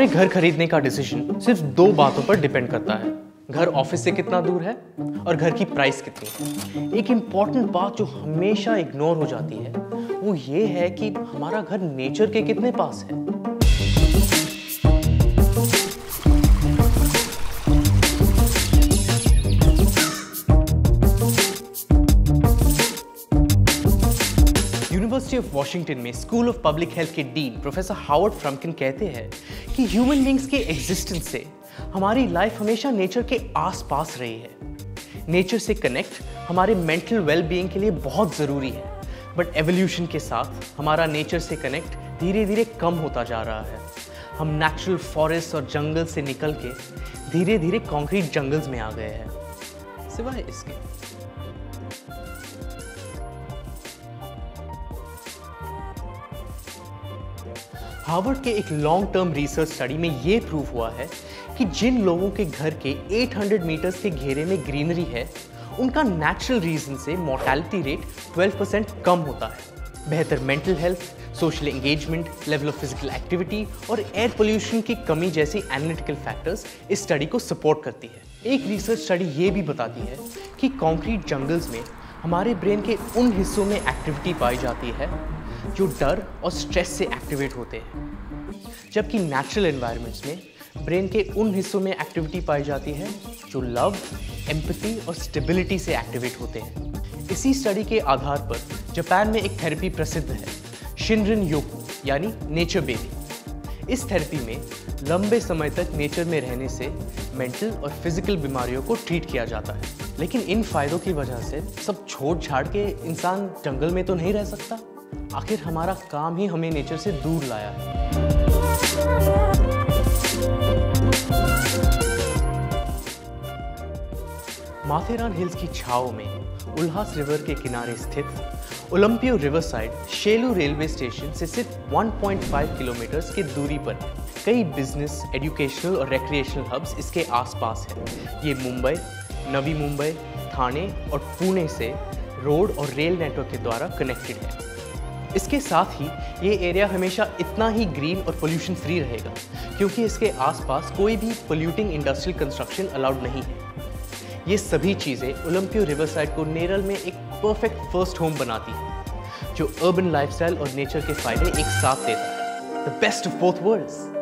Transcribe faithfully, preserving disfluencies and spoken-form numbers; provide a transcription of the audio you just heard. हमारे घर खरीदने का डिसीजन सिर्फ दो बातों पर डिपेंड करता है, घर ऑफिस से कितना दूर है और घर की प्राइस कितनी है। एक इम्पॉर्टेंट बात जो हमेशा इग्नोर हो जाती है वो ये है कि हमारा घर नेचर के कितने पास है। यूनिवर्सिटी ऑफ वॉशिंगटन में स्कूल ऑफ पब्लिक हेल्थ के डीन प्रोफेसर हावर्ड फ्रम्किन कहते हैं कि ह्यूमन बींग्स के एग्जिस्टेंस से हमारी लाइफ हमेशा नेचर के आसपास रही है। नेचर से कनेक्ट हमारे मेंटल वेलबीइंग के लिए बहुत ज़रूरी है, बट एवोल्यूशन के साथ हमारा नेचर से कनेक्ट धीरे धीरे कम होता जा रहा है। हम नेचुरल फॉरेस्ट और जंगल से निकल के धीरे धीरे कंक्रीट जंगल्स में आ गए हैं। सिवाय इसके हार्वर्ड के एक लॉन्ग टर्म रिसर्च स्टडी में ये प्रूव हुआ है कि जिन लोगों के घर के आठ सौ मीटर्स के घेरे में ग्रीनरी है उनका नेचुरल रीजन से मॉर्टैलिटी रेट बारह परसेंट कम होता है। बेहतर mental health, social engagement, level of physical activity और एयर पोल्यूशन की कमी जैसे एनालिटिकल फैक्टर्स इस स्टडी को सपोर्ट करती है। एक रिसर्च स्टडी ये भी बताती है कि कंक्रीट जंगल्स में हमारे ब्रेन के उन हिस्सों में एक्टिविटी पाई जाती है जो डर और स्ट्रेस से एक्टिवेट होते हैं, जबकि नेचुरल एनवायरनमेंट्स में ब्रेन के उन हिस्सों में एक्टिविटी पाई जाती है जो लव, एम्पैथी और स्टेबिलिटी से एक्टिवेट होते हैं। इसी स्टडी के आधार पर जापान में एक थेरेपी प्रसिद्ध है, शिनरिन योकू यानी नेचर बेबी। इस थेरेपी में लंबे समय तक नेचर में रहने से मेंटल और फिजिकल बीमारियों को ट्रीट किया जाता है। लेकिन इन फायदों की वजह से सब छोड़ छाड़ के इंसान जंगल में तो नहीं रह सकता। आखिर हमारा काम ही हमें नेचर से दूर लाया है। माथेरान हिल्स की छाव में उल्हास रिवर के किनारे स्थित Olympio riverside Shelu railway station से सिर्फ एक पॉइंट पाँच किलोमीटर की दूरी पर कई बिजनेस, एजुकेशनल और रेक्रिएशनल हब्स इसके आसपास हैं। ये मुंबई, नवी मुंबई, थाने और पुणे से रोड और रेल नेटवर्क के द्वारा कनेक्टेड है। इसके साथ ही ये एरिया हमेशा इतना ही ग्रीन और पोल्यूशन फ्री रहेगा क्योंकि इसके आसपास कोई भी पोल्यूटिंग इंडस्ट्रियल कंस्ट्रक्शन अलाउड नहीं है। ये सभी चीज़ें ओलंपियो रिवरसाइड को नेरल में एक परफेक्ट फर्स्ट होम बनाती है जो अर्बन लाइफस्टाइल और नेचर के फायदे एक साथ देता है। The best of both world's.